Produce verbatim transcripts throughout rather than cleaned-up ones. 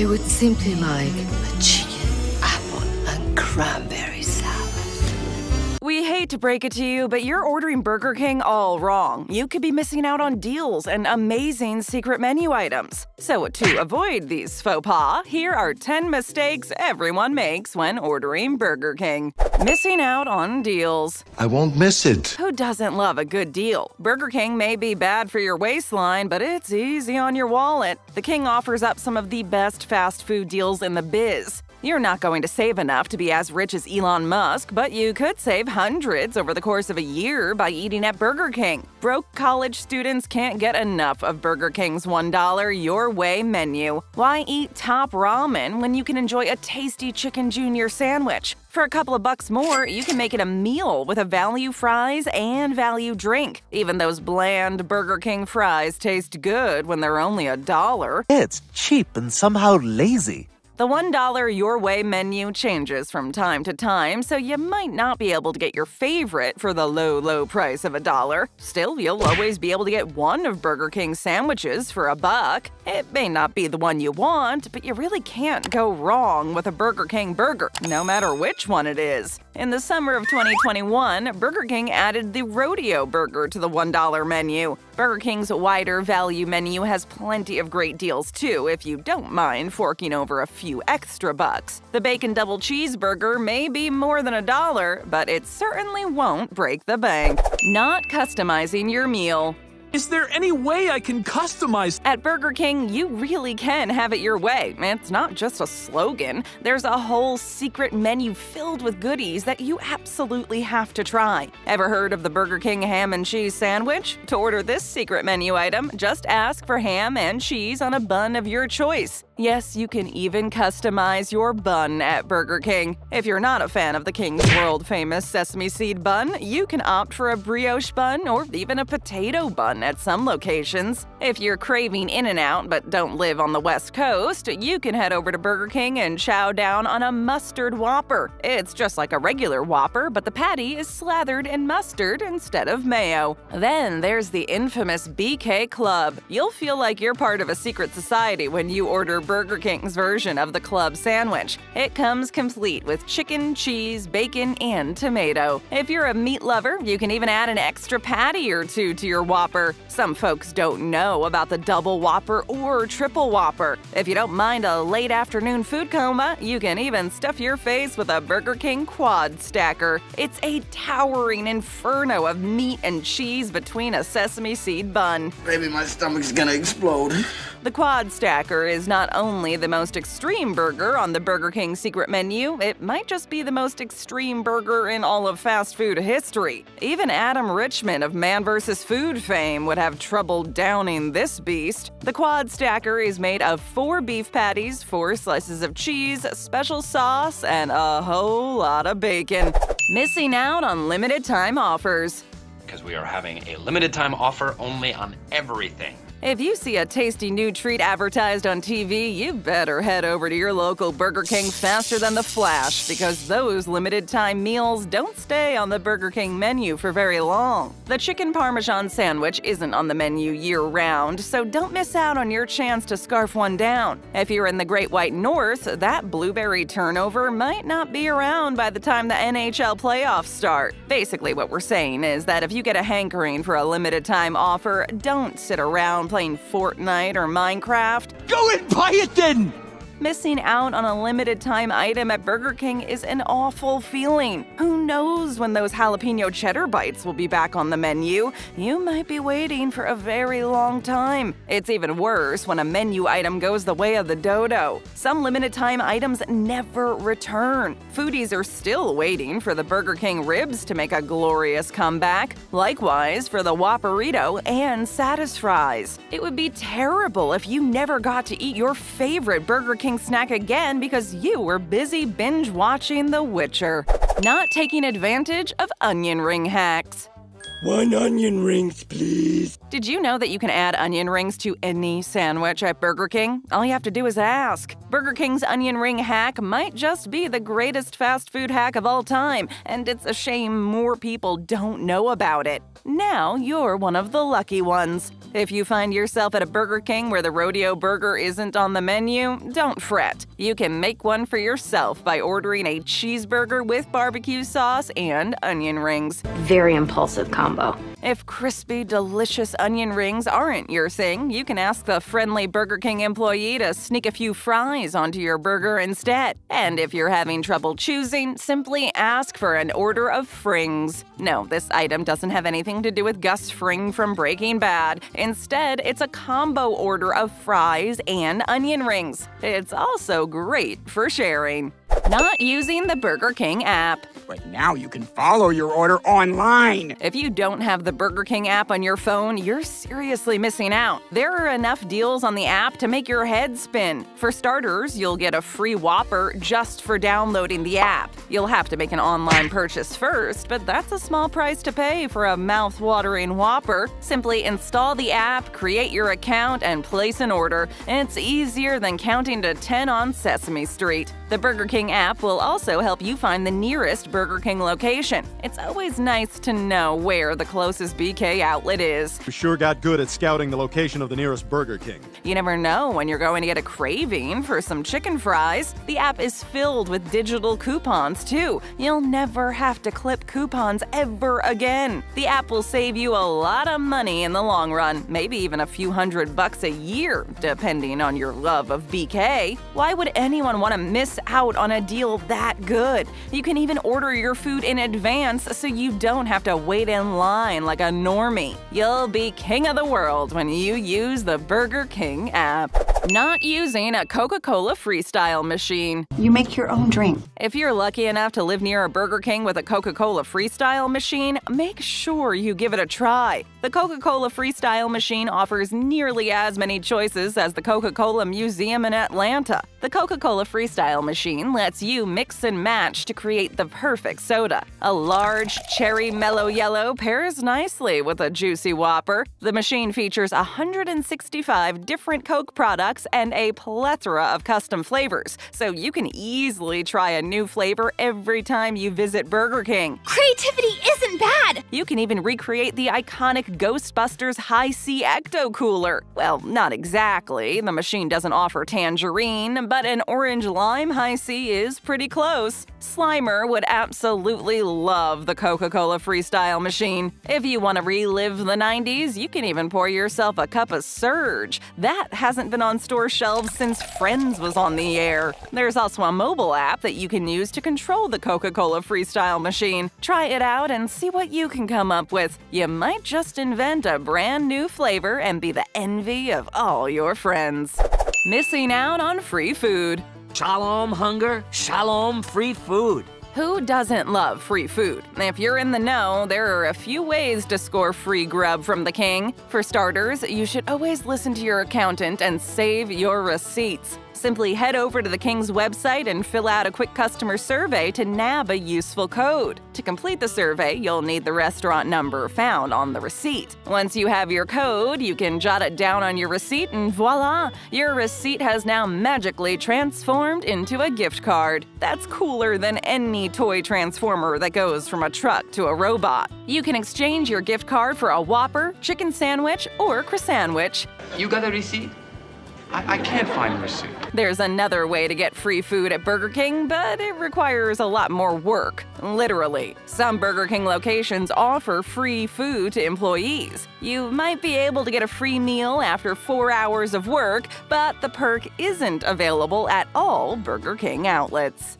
I would simply like a chicken, apple, and cranberry salad. We hate to break it to you, but you're ordering Burger King all wrong. You could be missing out on deals and amazing secret menu items. So to avoid these faux pas, here are ten mistakes everyone makes when ordering Burger King. Missing out on deals. I won't miss it. Who doesn't love a good deal? Burger King may be bad for your waistline, but it's easy on your wallet. The King offers up some of the best fast food deals in the biz. You're not going to save enough to be as rich as Elon Musk, but you could save hundreds over the course of a year by eating at Burger King. Broke college students can't get enough of Burger King's one dollar Your Way menu. Why eat top ramen when you can enjoy a tasty Chicken Junior sandwich? For a couple of bucks more, you can make it a meal with a value fries and value drink. Even those bland Burger King fries taste good when they're only a dollar. It's cheap and somehow lazy. The one dollar Your Way menu changes from time to time, so you might not be able to get your favorite for the low, low price of a dollar. Still, you'll always be able to get one of Burger King's sandwiches for a buck. It may not be the one you want, but you really can't go wrong with a Burger King burger, no matter which one it is. In the summer of twenty twenty-one, Burger King added the Rodeo Burger to the one dollar menu. Burger King's wider value menu has plenty of great deals, too, if you don't mind forking over a few extra bucks. The Bacon Double Cheeseburger may be more than a dollar, but it certainly won't break the bank. Not customizing your meal. Is there any way I can customize? At Burger King, you really can have it your way. It's not just a slogan. There's a whole secret menu filled with goodies that you absolutely have to try. Ever heard of the Burger King ham and cheese sandwich? To order this secret menu item, just ask for ham and cheese on a bun of your choice. Yes, you can even customize your bun at Burger King. If you're not a fan of the King's world-famous sesame seed bun, you can opt for a brioche bun or even a potato bun at some locations. If you're craving In-N-Out but don't live on the West Coast, you can head over to Burger King and chow down on a mustard Whopper. It's just like a regular Whopper, but the patty is slathered in mustard instead of mayo. Then there's the infamous B K Club. You'll feel like you're part of a secret society when you order Burger King's version of the club sandwich. It comes complete with chicken, cheese, bacon, and tomato. If you're a meat lover, you can even add an extra patty or two to your Whopper. Some folks don't know about the double Whopper or triple Whopper. If you don't mind a late afternoon food coma, you can even stuff your face with a Burger King Quad Stacker. It's a towering inferno of meat and cheese between a sesame seed bun. Baby, my stomach's gonna explode. The Quad Stacker is not only the most extreme burger on the Burger King secret menu, it might just be the most extreme burger in all of fast food history. Even Adam Richman of Man versus Food fame would have trouble downing this beast. The Quad Stacker is made of four beef patties, four slices of cheese, special sauce, and a whole lot of bacon. Missing out on limited time offers. Because we are having a limited time offer only on everything. If you see a tasty new treat advertised on T V, you better head over to your local Burger King faster than the flash, because those limited-time meals don't stay on the Burger King menu for very long. The Chicken Parmesan Sandwich isn't on the menu year-round, so don't miss out on your chance to scarf one down. If you're in the Great White North, that blueberry turnover might not be around by the time the N H L playoffs start. Basically, what we're saying is that if you get a hankering for a limited-time offer, don't sit around playing Fortnite or Minecraft. Go and buy it then! Missing out on a limited-time item at Burger King is an awful feeling. Who knows when those jalapeno cheddar bites will be back on the menu? You might be waiting for a very long time. It's even worse when a menu item goes the way of the dodo. Some limited-time items never return. Foodies are still waiting for the Burger King ribs to make a glorious comeback. Likewise for the Whopperito and Satisfries. It would be terrible if you never got to eat your favorite Burger King snack again because you were busy binge-watching The Witcher. Not taking advantage of onion ring hacks. One onion rings, please. Did you know that you can add onion rings to any sandwich at Burger King? All you have to do is ask. Burger King's onion ring hack might just be the greatest fast food hack of all time, and it's a shame more people don't know about it. Now you're one of the lucky ones. If you find yourself at a Burger King where the Rodeo Burger isn't on the menu, don't fret. You can make one for yourself by ordering a cheeseburger with barbecue sauce and onion rings. Very impulsive combo. If crispy, delicious onion rings aren't your thing, you can ask the friendly Burger King employee to sneak a few fries onto your burger instead. And if you're having trouble choosing, simply ask for an order of Frings. No, this item doesn't have anything to do with Gus Fring from Breaking Bad. Instead, it's a combo order of fries and onion rings. It's also great for sharing. Not using the Burger King app. But now you can follow your order online. If you don't have the Burger King app on your phone, you're seriously missing out. There are enough deals on the app to make your head spin. For starters, you'll get a free Whopper just for downloading the app. You'll have to make an online purchase first, but that's a small price to pay for a mouth-watering Whopper. Simply install the app, create your account, and place an order. It's easier than counting to ten on Sesame Street. The Burger King app will also help you find the nearest Burger King location. It's always nice to know where the closest B K outlet is. You sure got good at scouting the location of the nearest Burger King. You never know when you're going to get a craving for some chicken fries. The app is filled with digital coupons, too. You'll never have to clip coupons ever again. The app will save you a lot of money in the long run, maybe even a few hundred bucks a year, depending on your love of B K. Why would anyone want to miss out on a deal that good? You can even order your food in advance so you don't have to wait in line like a normie. You'll be king of the world when you use the Burger King app. Not using a Coca-Cola Freestyle machine. You make your own drink. If you're lucky enough to live near a Burger King with a Coca-Cola Freestyle machine, make sure you give it a try. The Coca-Cola Freestyle machine offers nearly as many choices as the Coca-Cola Museum in Atlanta. The Coca-Cola Freestyle machine lets you mix and match to create the perfect soda. A large cherry Mellow Yellow pairs nicely with a juicy Whopper. The machine features one hundred sixty-five different Coke products and a plethora of custom flavors, so you can easily try a new flavor every time you visit Burger King. Creativity isn't bad! You can even recreate the iconic Ghostbusters Hi-C Ecto Cooler. Well, not exactly. The machine doesn't offer tangerine, but an orange-lime Hi-C is pretty close. Slimer would absolutely love the Coca-Cola Freestyle machine. If you want to relive the nineties, you can even pour yourself a cup of Surge. That hasn't been on store shelves since Friends was on the air. There's also a mobile app that you can use to control the Coca-Cola Freestyle machine. Try it out and see what you can come up with. You might just invent a brand new flavor and be the envy of all your friends. Missing out on free food. Shalom hunger, shalom free food. Who doesn't love free food? If you're in the know, there are a few ways to score free grub from the king. For starters, you should always listen to your accountant and save your receipts. Simply head over to the King's website and fill out a quick customer survey to nab a useful code. To complete the survey, you'll need the restaurant number found on the receipt. Once you have your code, you can jot it down on your receipt and voila! Your receipt has now magically transformed into a gift card. That's cooler than any toy transformer that goes from a truck to a robot. You can exchange your gift card for a Whopper, chicken sandwich, or Croissan-wich. You got a receipt? I, I can't find a receipt. There's another way to get free food at Burger King, but it requires a lot more work, literally. Some Burger King locations offer free food to employees. You might be able to get a free meal after four hours of work, but the perk isn't available at all Burger King outlets.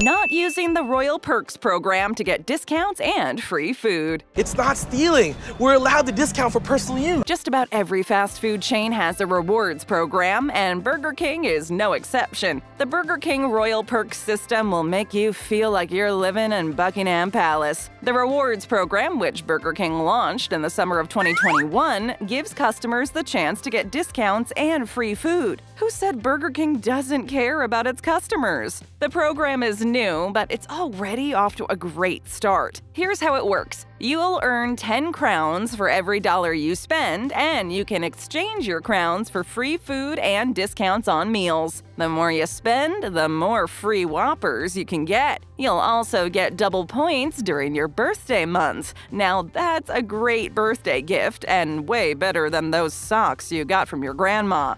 Not using the Royal Perks program to get discounts and free food. It's not stealing. We're allowed the discount for personal use. Just about every fast food chain has a rewards program, and Burger King is no exception. The Burger King Royal Perks system will make you feel like you're living in Buckingham Palace. The rewards program, which Burger King launched in the summer of twenty twenty-one, gives customers the chance to get discounts and free food. Who said Burger King doesn't care about its customers? The program is is new, but it's already off to a great start. Here's how it works. You'll earn ten crowns for every dollar you spend, and you can exchange your crowns for free food and discounts on meals. The more you spend, the more free Whoppers you can get. You'll also get double points during your birthday months. Now that's a great birthday gift, and way better than those socks you got from your grandma.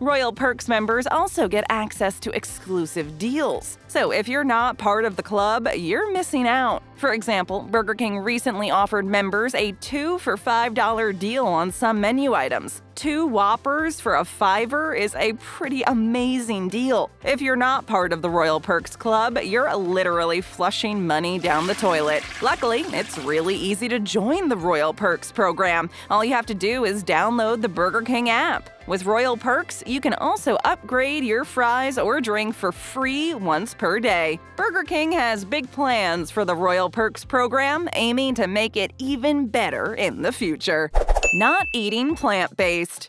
Royal Perks members also get access to exclusive deals. So if you're not part of the club, you're missing out. For example, Burger King recently offered members a two for five dollar deal on some menu items. Two Whoppers for a fiver is a pretty amazing deal. If you're not part of the Royal Perks Club, you're literally flushing money down the toilet. Luckily, it's really easy to join the Royal Perks program. All you have to do is download the Burger King app. With Royal Perks, you can also upgrade your fries or drink for free once per day. Burger King has big plans for the Royal Perks program, aiming to make it even better in the future. Not eating plant-based.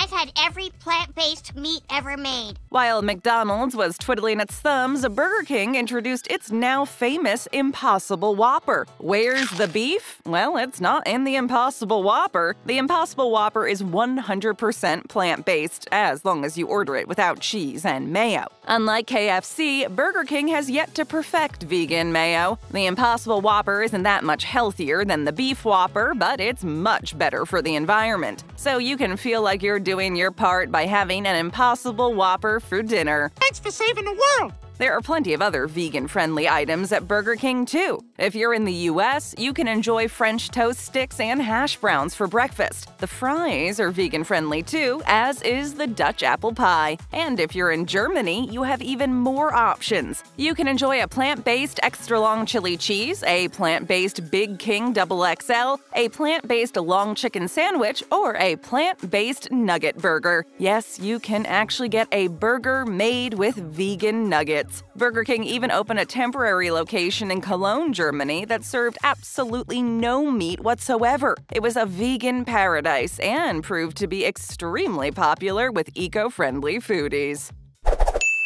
I've had every plant-based meat ever made. While McDonald's was twiddling its thumbs, Burger King introduced its now-famous Impossible Whopper. Where's the beef? Well, it's not in the Impossible Whopper. The Impossible Whopper is one hundred percent plant-based, as long as you order it without cheese and mayo. Unlike K F C, Burger King has yet to perfect vegan mayo. The Impossible Whopper isn't that much healthier than the Beef Whopper, but it's much better for the environment. So you can feel like you're doing your part by having an Impossible Whopper for dinner. Thanks for saving the world! There are plenty of other vegan-friendly items at Burger King, too. If you're in the U S, you can enjoy French toast sticks and hash browns for breakfast. The fries are vegan-friendly, too, as is the Dutch apple pie. And if you're in Germany, you have even more options. You can enjoy a plant-based extra-long chili cheese, a plant-based Big King double X L, a plant-based long chicken sandwich, or a plant-based nugget burger. Yes, you can actually get a burger made with vegan nuggets. Burger King even opened a temporary location in Cologne, Germany, that served absolutely no meat whatsoever. It was a vegan paradise and proved to be extremely popular with eco-friendly foodies.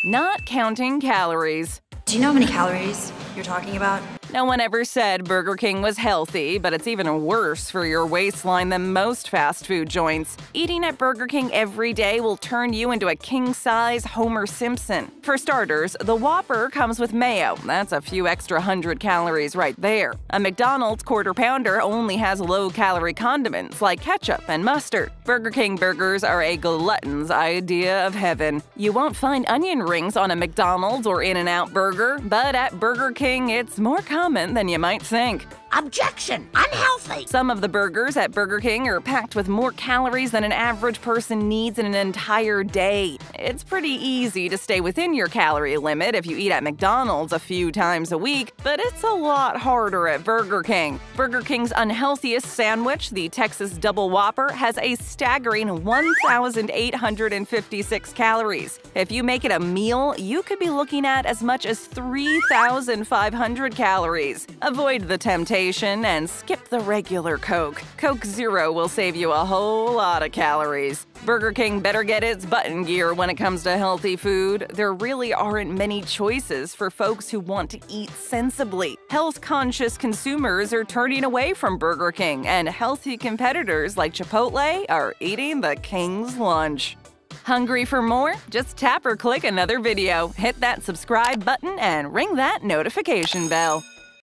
Not counting calories. Do you know how many calories you're talking about? No one ever said Burger King was healthy, but it's even worse for your waistline than most fast food joints. Eating at Burger King every day will turn you into a king-size Homer Simpson. For starters, the Whopper comes with mayo. That's a few extra hundred calories right there. A McDonald's Quarter Pounder only has low-calorie condiments like ketchup and mustard. Burger King burgers are a glutton's idea of heaven. You won't find onion rings on a McDonald's or In-N-Out burger, but at Burger King, it's more common than you might think. Objection! Unhealthy! Some of the burgers at Burger King are packed with more calories than an average person needs in an entire day. It's pretty easy to stay within your calorie limit if you eat at McDonald's a few times a week, but it's a lot harder at Burger King. Burger King's unhealthiest sandwich, the Texas Double Whopper, has a staggering one thousand eight hundred fifty-six calories. If you make it a meal, you could be looking at as much as three thousand five hundred calories. Avoid the temptation and skip the regular Coke. Coke Zero will save you a whole lot of calories. Burger King better get its butt in gear when it comes to healthy food. There really aren't many choices for folks who want to eat sensibly. Health-conscious consumers are turning away from Burger King, and healthy competitors like Chipotle are eating the King's lunch. Hungry for more? Just tap or click another video. Hit that subscribe button and ring that notification bell.